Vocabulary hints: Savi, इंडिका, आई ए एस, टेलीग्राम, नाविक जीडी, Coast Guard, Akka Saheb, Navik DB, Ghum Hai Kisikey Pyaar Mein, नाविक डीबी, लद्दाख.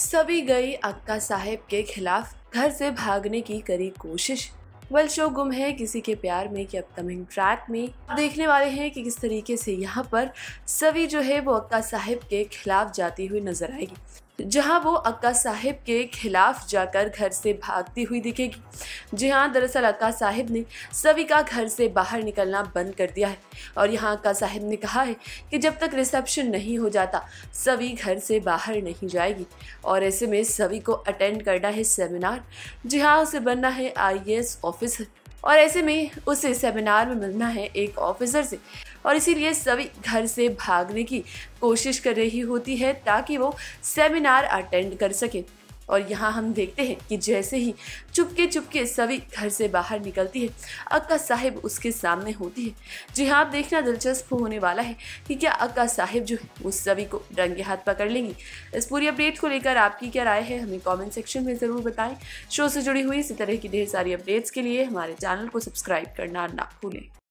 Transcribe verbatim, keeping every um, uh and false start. सभी गई अक्का साहेब के खिलाफ घर से भागने की करी कोशिश। वेल शो गुम है किसी के प्यार में के अपकमिंग ट्रैक में देखने वाले हैं कि किस तरीके से यहाँ पर सवी जो है वो अक्का साहेब के खिलाफ जाती हुई नजर आएगी, जहाँ वो अक्का साहेब के खिलाफ जाकर घर से भागती हुई दिखेगी। जी हाँ, दरअसल अक्का साहेब ने सवी का घर से बाहर निकलना बंद कर दिया है और यहाँ अक्का साहेब ने कहा है कि जब तक रिसेप्शन नहीं हो जाता सवी घर से बाहर नहीं जाएगी। और ऐसे में सवी को अटेंड करना है सेमिनार, जी हाँ उसे बनना है आई ए एस ऑफिसर और ऐसे में उसे सेमिनार में मिलना है एक ऑफिसर से, और इसीलिए सभी घर से भागने की कोशिश कर रही होती है ताकि वो सेमिनार अटेंड कर सके। और यहाँ हम देखते हैं कि जैसे ही चुपके चुपके सवी घर से बाहर निकलती है अक्का साहेब उसके सामने होती है। जी हाँ, आप देखना दिलचस्प होने वाला है कि क्या अक्का साहेब जो है उस सवी को रंगे हाथ पकड़ लेंगी। इस पूरी अपडेट को लेकर आपकी क्या राय है हमें कमेंट सेक्शन में ज़रूर बताएं। शो से जुड़ी हुई इसी तरह की ढेर सारी अपडेट्स के लिए हमारे चैनल को सब्सक्राइब करना ना भूलें।